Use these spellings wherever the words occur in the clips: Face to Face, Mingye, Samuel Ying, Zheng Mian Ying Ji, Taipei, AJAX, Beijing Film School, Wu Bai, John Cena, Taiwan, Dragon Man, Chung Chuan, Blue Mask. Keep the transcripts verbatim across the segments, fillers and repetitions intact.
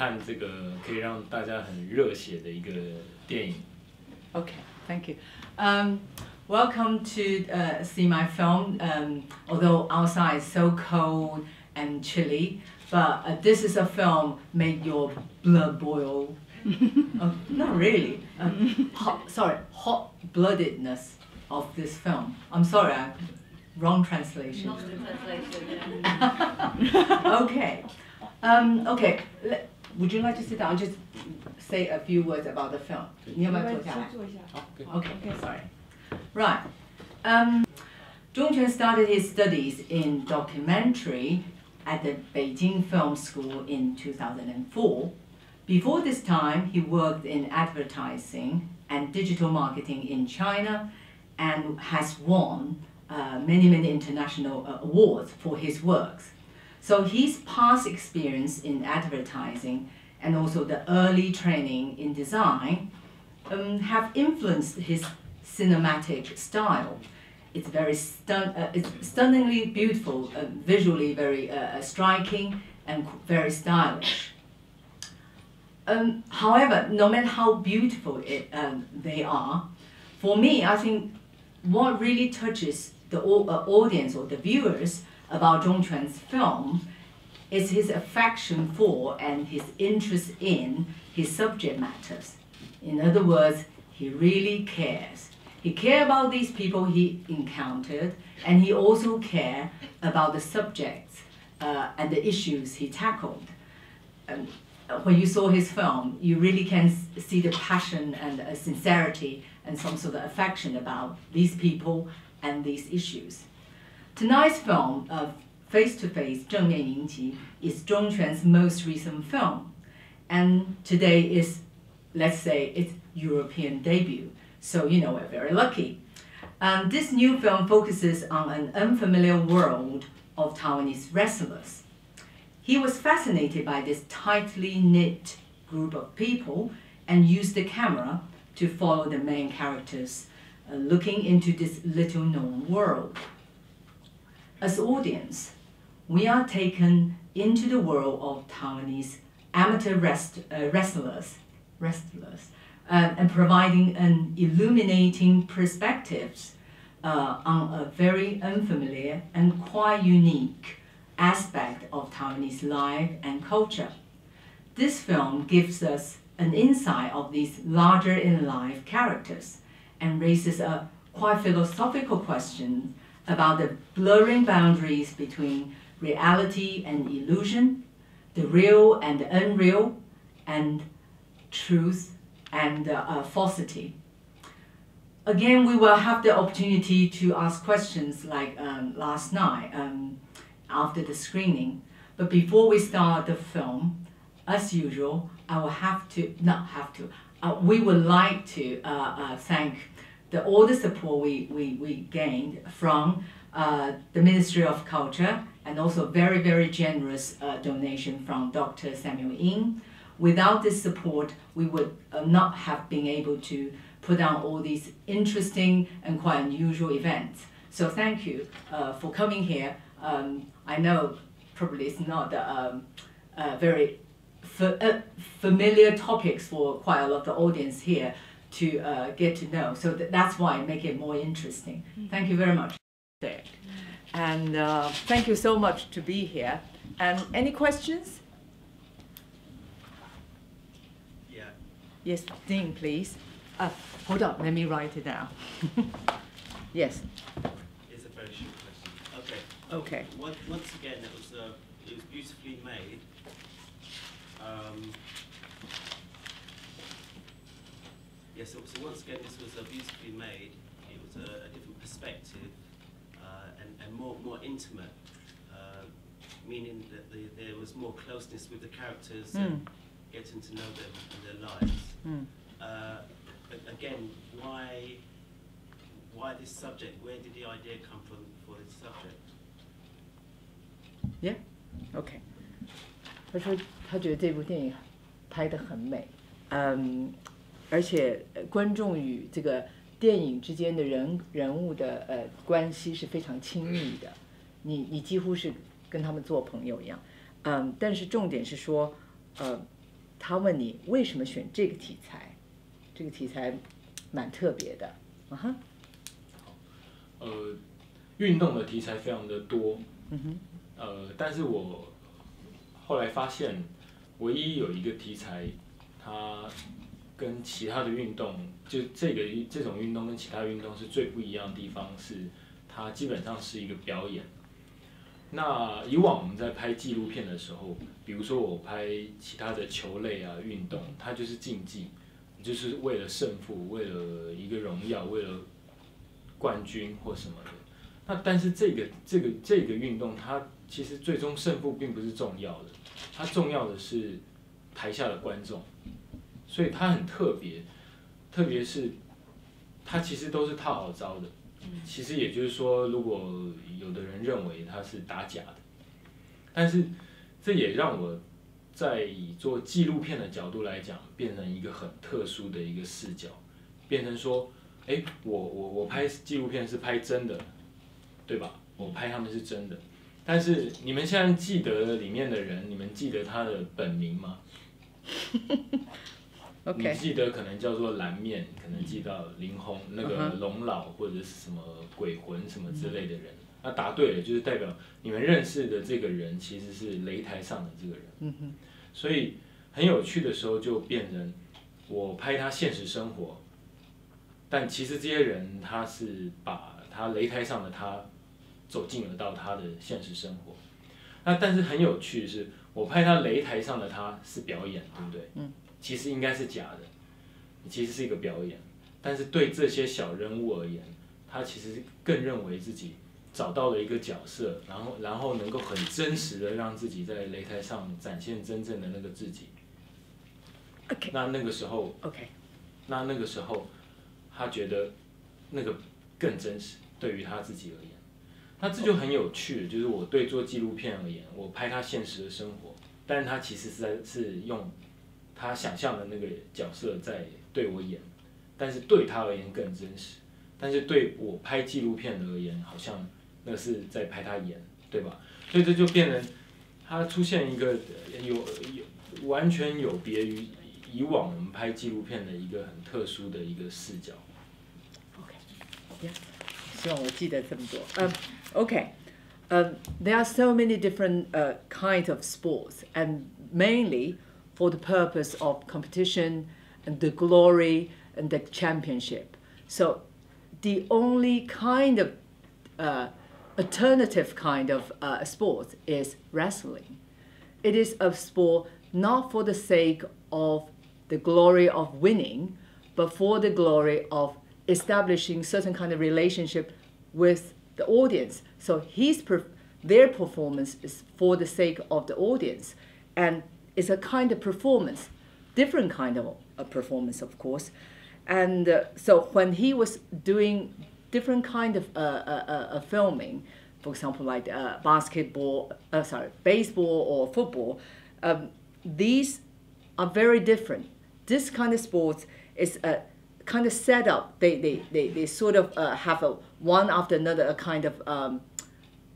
看这个可以让大家很热血的一个电影。Okay, thank you. Um, welcome to uh, see my film. Um, although outside is so cold and chilly, but uh, this is a film made your blood boil. uh, not really. Uh, hot, sorry, hot-bloodedness of this film. I'm sorry, I, wrong translation. Not the translation. Yeah. Okay. Um, okay. Let, would you like to sit down? Just say a few words about the film. Okay. Okay. Sorry. Right. Um, Chung Chuan started his studies in documentary at the Beijing Film School in two thousand four. Before this time, he worked in advertising and digital marketing in China and has won uh, many, many international uh, awards for his works. So his past experience in advertising and also the early training in design um, have influenced his cinematic style. It's very stun uh, it's stunningly beautiful, uh, visually very uh, striking and very stylish. Um, however, no matter how beautiful it, um, they are, for me, I think what really touches the uh, audience or the viewers about Chung Chuan's film is his affection for and his interest in his subject matters. In other words, he really cares. He cares about these people he encountered, and he also cares about the subjects uh, and the issues he tackled. Um, When you saw his film, you really can see the passion and uh, sincerity and some sort of affection about these people and these issues. Tonight's film, uh, Face to Face, Zheng Mian Ying Ji, is Chung Chuan's most recent film. And today is, let's say, its European debut. So, you know, we're very lucky. Um, this new film focuses on an unfamiliar world of Taiwanese wrestlers. He was fascinated by this tightly knit group of people and used the camera to follow the main characters, uh, looking into this little known world. As audience, we are taken into the world of Taiwanese amateur rest, uh, wrestlers, wrestlers uh, and providing an illuminating perspectives uh, on a very unfamiliar and quite unique aspect of Taiwanese life and culture. This film gives us an insight of these larger-in-life characters and raises a quite philosophical question about the blurring boundaries between reality and illusion, the real and the unreal, and truth and uh, uh, falsity. Again, we will have the opportunity to ask questions like um, last night, um, after the screening. But before we start the film, as usual, I will have to, not have to, uh, we would like to uh, uh, thank the, all the support we, we, we gained from uh, the Ministry of Culture and also very, very generous uh, donation from Doctor Samuel Ying. Without this support, we would uh, not have been able to put on all these interesting and quite unusual events. So thank you uh, for coming here. Um, I know probably it's not um, uh, very fa uh, familiar topics for quite a lot of the audience here to uh, get to know. So th that's why I make it more interesting. Mm-hmm. Thank you very much. And uh, thank you so much to be here. And any questions? Yeah. Yes, Ding, please. Uh, hold on, let me write it down. Yes. It's a very short question. Okay. Okay. Once again, it was uh, it was beautifully made. Um, yes. Yeah, so, so once again, this was uh, beautifully made. It was a, a different perspective uh, and and more more intimate, uh, meaning that the, there was more closeness with the characters mm. and getting to know them and their lives. Mm. Uh, but again, why why this subject? Where did the idea come from for this subject? Yeah, okay. 他说他觉得这部电影拍得很美，嗯，而且观众与这个电影之间的人人物的呃关系是非常亲密的，你你几乎是跟他们做朋友一样，嗯，但是重点是说，呃，他问你为什么选这个题材，这个题材蛮特别的。啊哈。呃，运动的题材非常的多。嗯哼。呃，但是我后来发现，唯一有一个题材，它跟其他的运动，就这个这种运动跟其他运动是最不一样的地方是，它基本上是一个表演。 那以往我们在拍纪录片的时候，比如说我拍其他的球类啊运动，它就是竞技，就是为了胜负，为了一个荣耀，为了冠军或什么的。那但是这个这个这个运动，它其实最终胜负并不是重要的，它重要的是台下的观众，所以它很特别，特别是它其实都是套好招的。 其实也就是说，如果有的人认为它是打假的，但是这也让我在以做纪录片的角度来讲，变成一个很特殊的一个视角，变成说，哎，我我我拍纪录片是拍真的，对吧？我拍他们是真的，但是你们现在记得里面的人，你们记得他的本名吗？你记得可能叫做蓝面，可能记到林红那个龙老或者是什么鬼魂什么之类的人，那、uh huh. 啊、答对了就是代表你们认识的这个人其实是擂台上的这个人，嗯哼、uh， huh. 所以很有趣的时候就变成我拍他现实生活，但其实这些人他是把他擂台上的他走进了到他的现实生活，那但是很有趣是我拍他擂台上的他是表演，对不对？嗯、uh。Huh. 其实应该是假的，其实是一个表演，但是对这些小人物而言，他其实更认为自己找到了一个角色，然后然后能够很真实的让自己在擂台上展现真正的那个自己。OK。那那个时候 ，OK。那那个时候，他觉得那个更真实，对于他自己而言，那这就很有趣，就是我对做纪录片而言，我拍他现实的生活，但是他其实是在是用。 他想象的那个角色在对我演，但是对他而言更真实。但是对我拍纪录片的而言，好像那是在拍他演，对吧？所以这就变成他出现一个有有完全有别于以往我们拍纪录片的一个很特殊的一个视角。OK， 希望我记得这么多。嗯 ，OK， 嗯 ，there are so many different uh kinds of sports and mainly. For the purpose of competition and the glory and the championship. So the only kind of uh, alternative kind of uh, sport is wrestling. It is a sport not for the sake of the glory of winning, but for the glory of establishing certain kind of relationship with the audience. So his per their performance is for the sake of the audience. And it's a kind of performance, different kind of a performance, of course. And uh, so when he was doing different kind of uh, uh, uh, filming, for example, like uh, basketball, uh, sorry, baseball or football, um, these are very different. This kind of sports is a kind of set up. They, they, they, they sort of uh, have a one after another, a kind of um,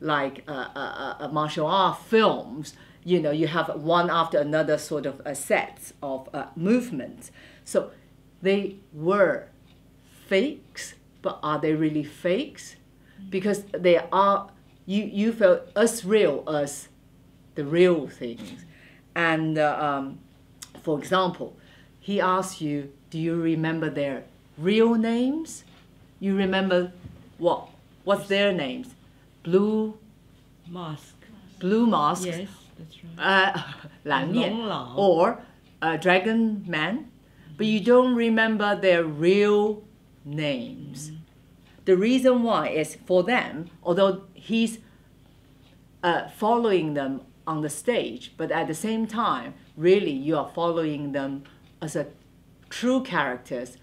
like uh, uh, uh, martial art films. You know, you have one after another sort of uh, sets of uh, movements. So they were fakes, but are they really fakes? Because they are, you, you felt as real as the real things. And uh, um, for example, he asked you, do you remember their real names? You remember what? What's their names? Blue Mask. Blue Mask. Yes. That's right. uh, 蓝面 or uh, Dragon Man, but you don't remember their real names. Mm. The reason why is for them, although he's uh, following them on the stage, but at the same time, really you are following them as a true characters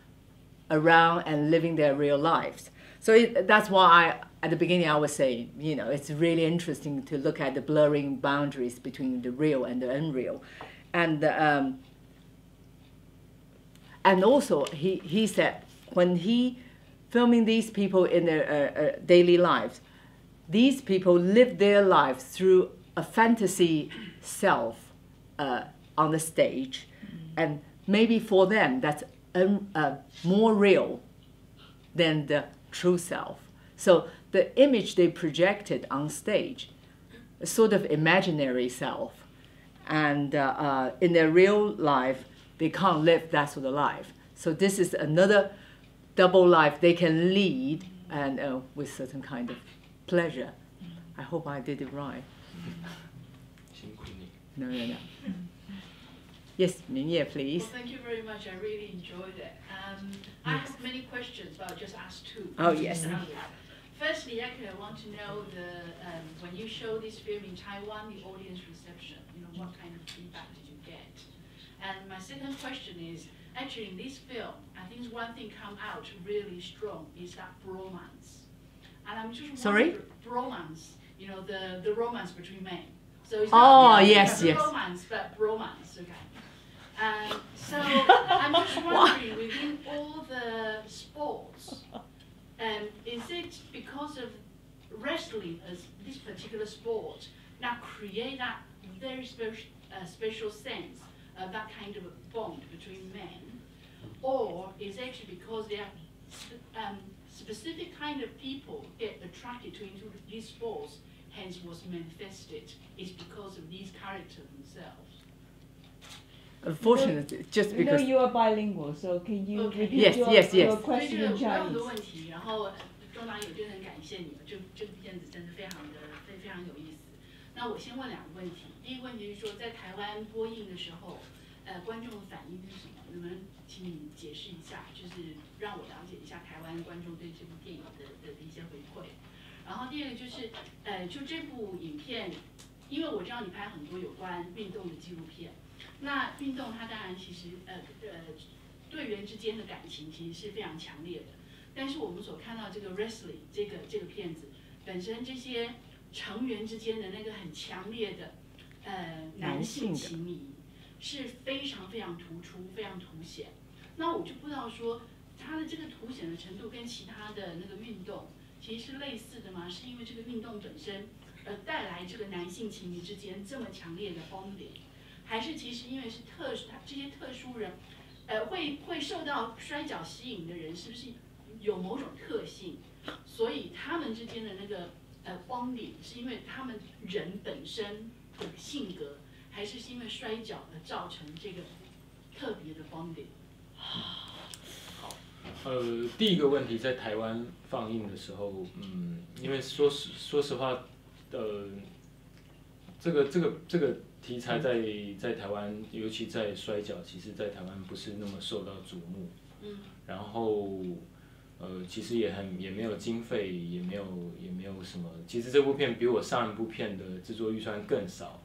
around and living their real lives. So it, that's why I At the beginning, I was saying, you know, it's really interesting to look at the blurring boundaries between the real and the unreal, and um, and also he he said when he filming these people in their uh, uh, daily lives, these people live their lives through a fantasy self uh, on the stage, and maybe for them that's um, uh, more real than the true self. So the image they projected on stage, a sort of imaginary self, and uh, uh, in their real life they can't live that sort of life. So this is another double life they can lead, and uh, with certain kind of pleasure. I hope I did it right. No, no, no. Yes, Mingye, please. Well, thank you very much. I really enjoyed it. Um, I yes. have many questions, but I'll just ask two. Oh, yes. Firstly, actually, I want to know the um, when you show this film in Taiwan, the audience reception. You know, what kind of feedback did you get? And my second question is, actually, in this film, I think one thing come out really strong is that bromance. And I'm just sorry, bromance. You know, the the romance between men. So it's not, oh, you know, yes, yes. Romance, but bromance. Okay. Um, so I'm just wondering, within all the sports, um, is it because of wrestling as this particular sport that create that very special uh, special sense of that kind of bond between men, or is it actually because they are sp um, specific kind of people get attracted to into these sports, hence what's manifested is because of these characters themselves? Unfortunately, no, just because... No, you are bilingual, so can you okay. repeat yes, your, yes, yes. your question in Chinese?那运动它当然其实呃呃队员之间的感情其实是非常强烈的，但是我们所看到这个 wrestling 这个这个片子本身这些成员之间的那个很强烈的呃男性情谊是非常非常突出、非常凸显。那我就不知道说它的这个凸显的程度跟其他的那个运动其实是类似的吗？是因为这个运动本身而带来这个男性情谊之间这么强烈的 bonding？ 还是其实因为是特殊，这些特殊人，呃，会会受到摔角吸引的人，是不是有某种特性？所以他们之间的那个呃bonding是因为他们人本身的性格，还是是因为摔角而造成这个特别的bonding？好，呃，第一个问题在台湾放映的时候，嗯，因为说实说实话，呃，这个这个这个。这个 题材在在台湾，尤其在摔角，其实在台湾不是那么受到瞩目。嗯。然后，呃，其实也很也没有经费，也没有也没有什么。其实这部片比我上一部片的制作预算更少，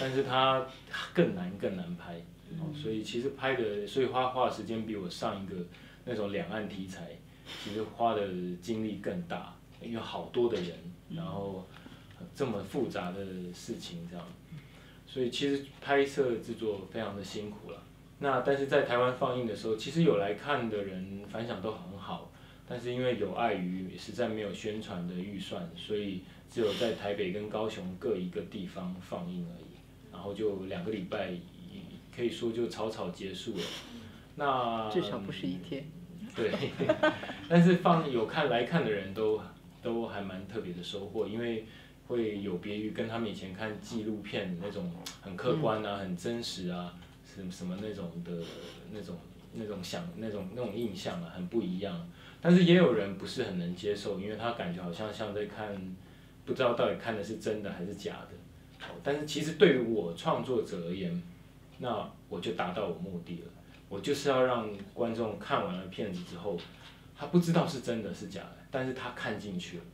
但是它更难更难拍。哦、所以其实拍的，所以花花的时间比我上一个那种两岸题材，其实花的精力更大，因为好多的人，然后这么复杂的事情这样。 所以其实拍摄制作非常的辛苦了。那但是在台湾放映的时候，其实有来看的人反响都很好，但是因为有碍于实在没有宣传的预算，所以只有在台北跟高雄各一个地方放映而已。然后就两个礼拜，可以说就草草结束了。那至少不是一天。对，但是放有看来看的人都都还蛮特别的收获，因为。 会有别于跟他们以前看纪录片那种很客观啊、很真实啊、什什么那种的、那种、那种想、那种那种印象啊，很不一样。但是也有人不是很能接受，因为他感觉好像像在看，不知道到底看的是真的还是假的。但是其实对于我创作者而言，那我就达到我目的了。我就是要让观众看完了片子之后，他不知道是真的是假的，但是他看进去了，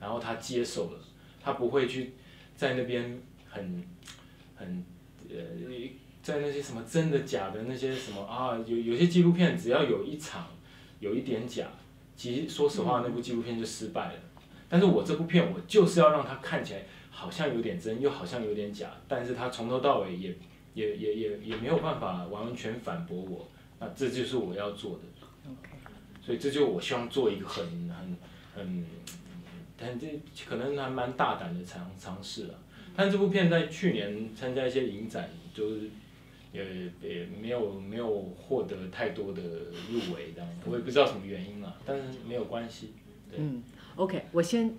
然后他接受了。 他不会去在那边很很呃，在那些什么真的假的那些什么啊，有有些纪录片只要有一场有一点假，其实说实话那部纪录片就失败了。但是我这部片我就是要让它看起来好像有点真，又好像有点假，但是它从头到尾也也也也也没有办法完完全反驳我，那这就是我要做的。所以这就是我希望做一个很很很。 但这可能还蛮大胆的尝尝试啊，但这部片在去年参加一些影展，就是也也没有没有获得太多的入围的，我也不知道什么原因了，但是没有关系。对嗯 ，OK， 我先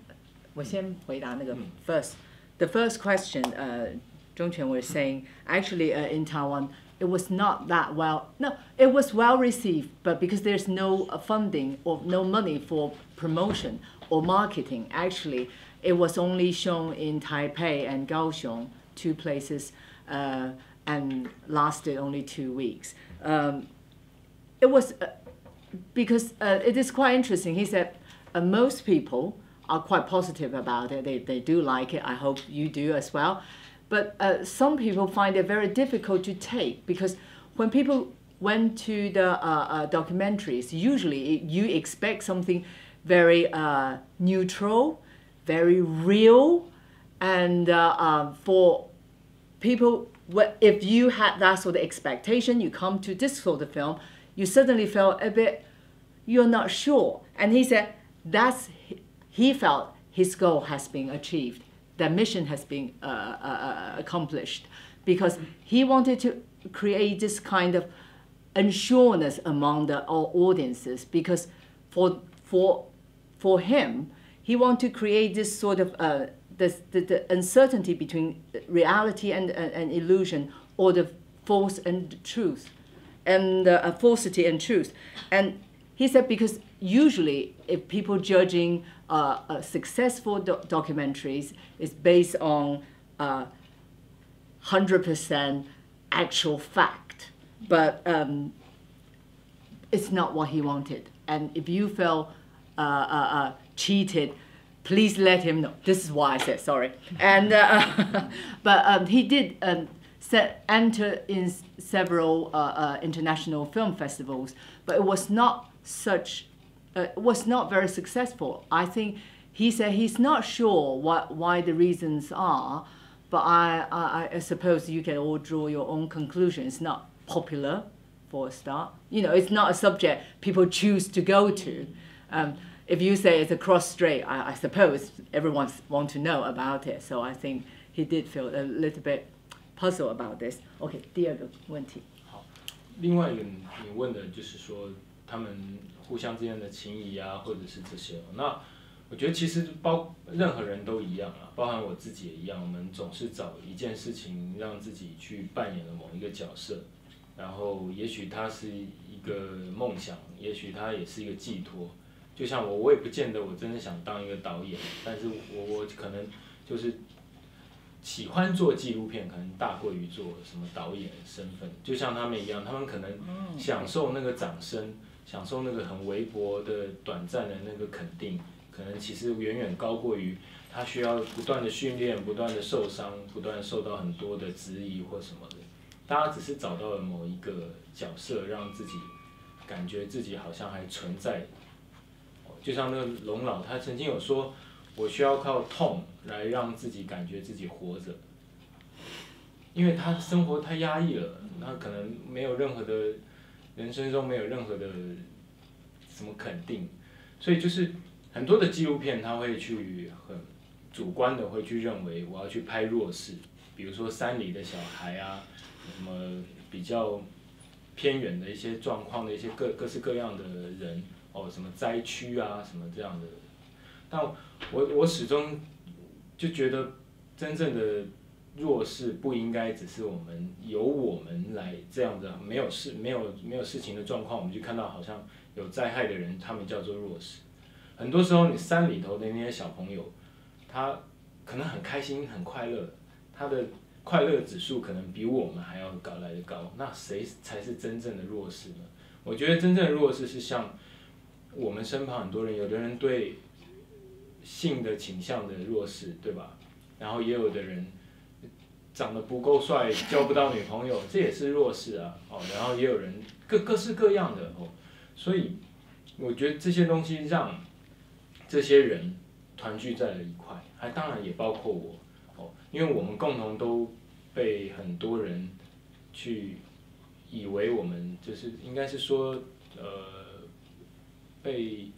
我先回答那个 first、嗯、the first question， 呃、uh, ，Chung Chuan was saying actually、uh, in Taiwan it was not that well no it was well received but because there's no funding or no money for promotion or marketing actually it was only shown in Taipei and Kaohsiung two places. Uh, and lasted only two weeks. Um, it was uh, because uh, it is quite interesting. He said uh, most people are quite positive about it. They, they do like it. I hope you do as well. But uh, some people find it very difficult to take because when people went to the uh, uh, documentaries, usually it, you expect something very uh, neutral, very real, and uh, uh, for people if you had that sort of expectation, you come to this sort of film, you suddenly felt a bit, you're not sure. And he said, that's, he felt his goal has been achieved. The mission has been uh, uh, accomplished because he wanted to create this kind of unsureness among the, our audiences because for, for, for him, he wanted to create this sort of uh, The, the, the uncertainty between reality and, and, and illusion, or the false and truth, and uh, falsity and truth. And he said because usually if people judging uh, uh, successful do documentaries is based on uh, one hundred percent actual fact, but um, it's not what he wanted. And if you feel uh, uh, uh, cheated, please let him know. This is why I said sorry. And uh, but um, he did um, set, enter in several uh, uh, international film festivals, but it was not such. Uh, it was not very successful. I think he said he's not sure what why the reasons are, but I, I I suppose you can all draw your own conclusions. It's not popular for a start. You know, it's not a subject people choose to go to. Um, If you say it's a cross-strait, I, I suppose everyone wants to know about it. So I think he did feel a little bit puzzled about this. Okay, 第二个问题。好，另外一个你问的就是说他们互相之间的情谊啊，或者是这些。那我觉得其实包任何人都一样啊，包含我自己也一样。我们总是找一件事情让自己去扮演了某一个角色，然后也许它是一个梦想，也许它也是一个寄托。 就像我，我也不见得我真的想当一个导演，但是我我可能就是喜欢做纪录片，可能大过于做什么导演身份。就像他们一样，他们可能享受那个掌声，享受那个很微薄的、短暂的那个肯定，可能其实远远高过于他需要不断的训练、不断的受伤、不断受到很多的质疑或什么的。大家只是找到了某一个角色，让自己感觉自己好像还存在。 就像那个龙老，他曾经有说，我需要靠痛来让自己感觉自己活着，因为他生活太压抑了，他可能没有任何的，人生中没有任何的什么肯定，所以就是很多的纪录片，他会去很主观的会去认为我要去拍弱势，比如说山里的小孩啊，什么比较偏远的一些状况的一些各各式各样的人。 哦，什么灾区啊，什么这样的，但我我始终就觉得，真正的弱势不应该只是我们由我们来这样的，没有事没有没有事情的状况，我们就看到好像有灾害的人，他们叫做弱势。很多时候，你山里头的那些小朋友，他可能很开心很快乐，他的快乐指数可能比我们还要高来得高。那谁才是真正的弱势呢？我觉得真正的弱势是像。 我们身旁很多人，有的人对性的倾向的弱势，对吧？然后也有的人长得不够帅，交不到女朋友，这也是弱势啊。哦，然后也有人各各式各样的哦，所以我觉得这些东西让这些人团聚在了一块，还当然也包括我哦，因为我们共同都被很多人去以为我们就是应该是说呃。 被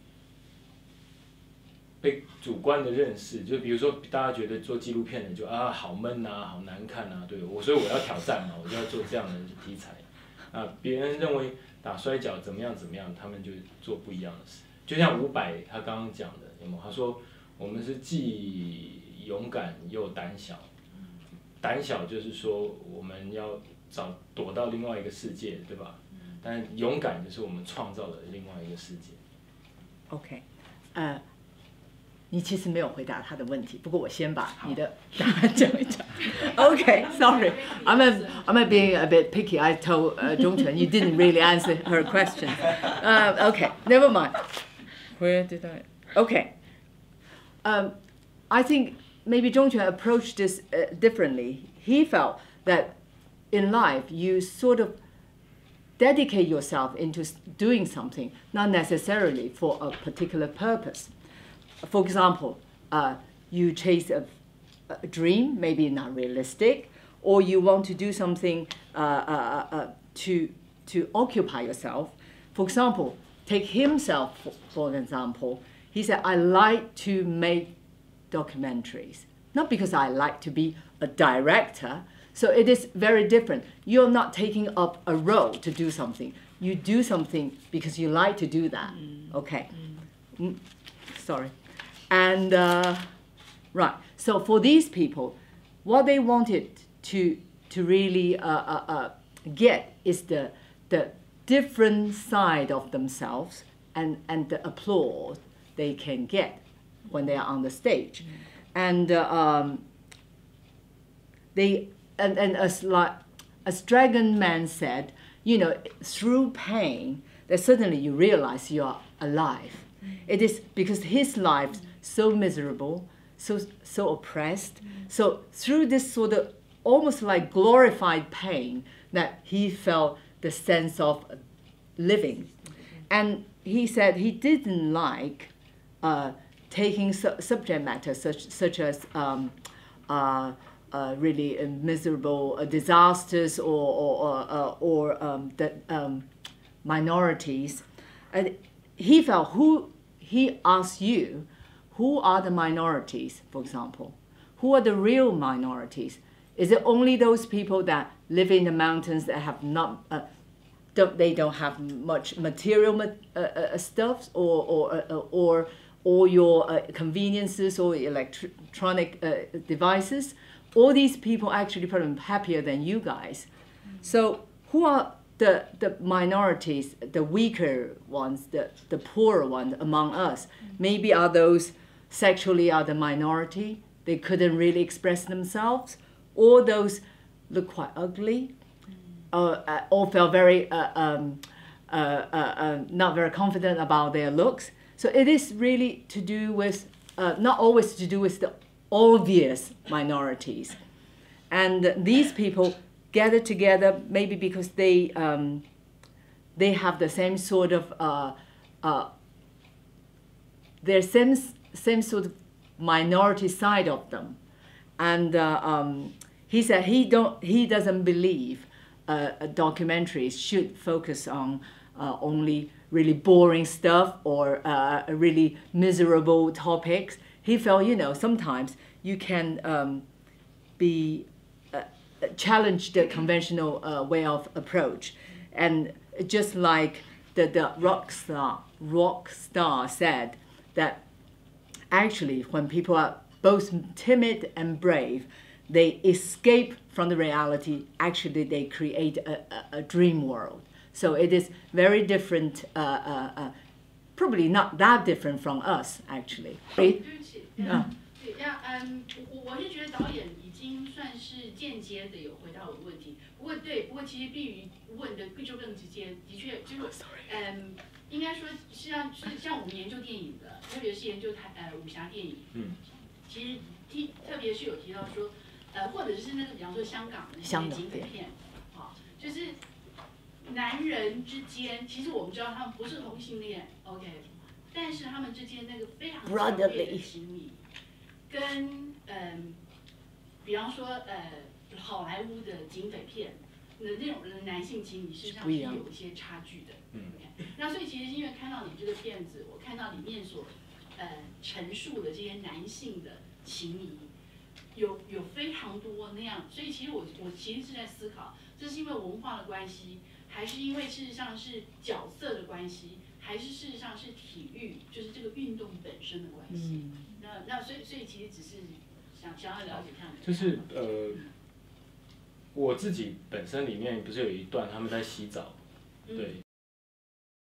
被主观的认识，就比如说大家觉得做纪录片的就啊好闷啊，好难看啊，对我，所以我要挑战嘛，我就要做这样的题材。啊，别人认为打摔跤怎么样怎么样，他们就做不一样的事。就像伍佰他刚刚讲的，有没有？他说我们是既勇敢又胆小，胆小就是说我们要找躲到另外一个世界，对吧？但勇敢就是我们创造了另外一个世界。OK， 呃、uh。 你其实没有回答他的问题，不过我先把你的答案讲一讲。Okay, sorry, I'm a, I'm a being a bit picky. I told uh, Chung Chuan you didn't really answer her question. Uh, okay, never mind. Where did I? Okay. Um, I think maybe Chung Chuan approached this uh, differently. He felt that in life you sort of dedicate yourself into doing something, not necessarily for a particular purpose. For example, uh, you chase a, a dream, maybe not realistic, or you want to do something uh, uh, uh, to, to occupy yourself. For example, take himself, for, for example. He said, I like to make documentaries, not because I like to be a director. So it is very different. You're not taking up a role to do something. You do something because you like to do that. Mm. Okay. Mm. Mm. Sorry. And, uh, right, so for these people, what they wanted to, to really uh, uh, uh, get is the, the different side of themselves and, and the applause they can get when they are on the stage. And, uh, um, they, and, and as, like, as Dragon Man said, you know, through pain, that suddenly you realize you are alive. It is because his life so miserable, so so oppressed. Mm. So through this sort of almost like glorified pain that he felt the sense of living. And he said he didn't like uh, taking su subject matter such, such as um, uh, uh, really uh, miserable uh, disasters or, or, uh, or um, the, um, minorities. And he felt who he asked you, who are the minorities, for example? Who are the real minorities? Is it only those people that live in the mountains that have not, uh, don't, they don't have much material uh, uh, stuff or, or, uh, or, or your uh, conveniences or electronic uh, devices? All these people actually probably happier than you guys. So who are the, the minorities, the weaker ones, the, the poorer ones among us? Maybe are those sexually are the minority, they couldn't really express themselves, or those look quite ugly, or, or felt very, uh, um, uh, uh, uh, not very confident about their looks. So it is really to do with, uh, not always to do with the obvious minorities. And these people gather together, maybe because they um, they have the same sort of uh, uh, their same same sort of minority side of them, and uh, um, he said he don't he doesn't believe uh, documentaries should focus on uh, only really boring stuff or uh, really miserable topics. He felt, you know, sometimes you can um, be challenge the conventional uh, way of approach, and just like the, the rock star rock star said that actually when people are both timid and brave, they escape from the reality, actually they create a, a, a dream world. So it is very different, uh, uh, uh, probably not that different from us actually. Right? Uh. 对，那嗯，我我是觉得导演已经算是间接的有回答我的问题，不过对，不过其实碧瑜问的就更直接，的确就是嗯，应该说是像是像我们研究电影的，特别是研究台呃武侠电影，嗯，其实提特别是有提到说，呃，或者是那个比方说香港的那些警匪片，啊、哦，就是男人之间，其实我们知道他们不是同性恋 ，OK， 但是他们之间那个非常强烈的亲密。 跟嗯，比方说呃，好莱坞的警匪片，那那种的男性情谊，事实上是有一些差距的。嗯，那所以其实因为看到你这个片子，我看到里面所呃陈述的这些男性的情谊，有有非常多那样。所以其实我我其实是在思考，这是因为文化的关系，还是因为事实上是角色的关系，还是事实上是体育，就是这个运动本身的关系？嗯、那那所以所以其实只是想想要了解看。就是呃，我自己本身里面不是有一段他们在洗澡，对。嗯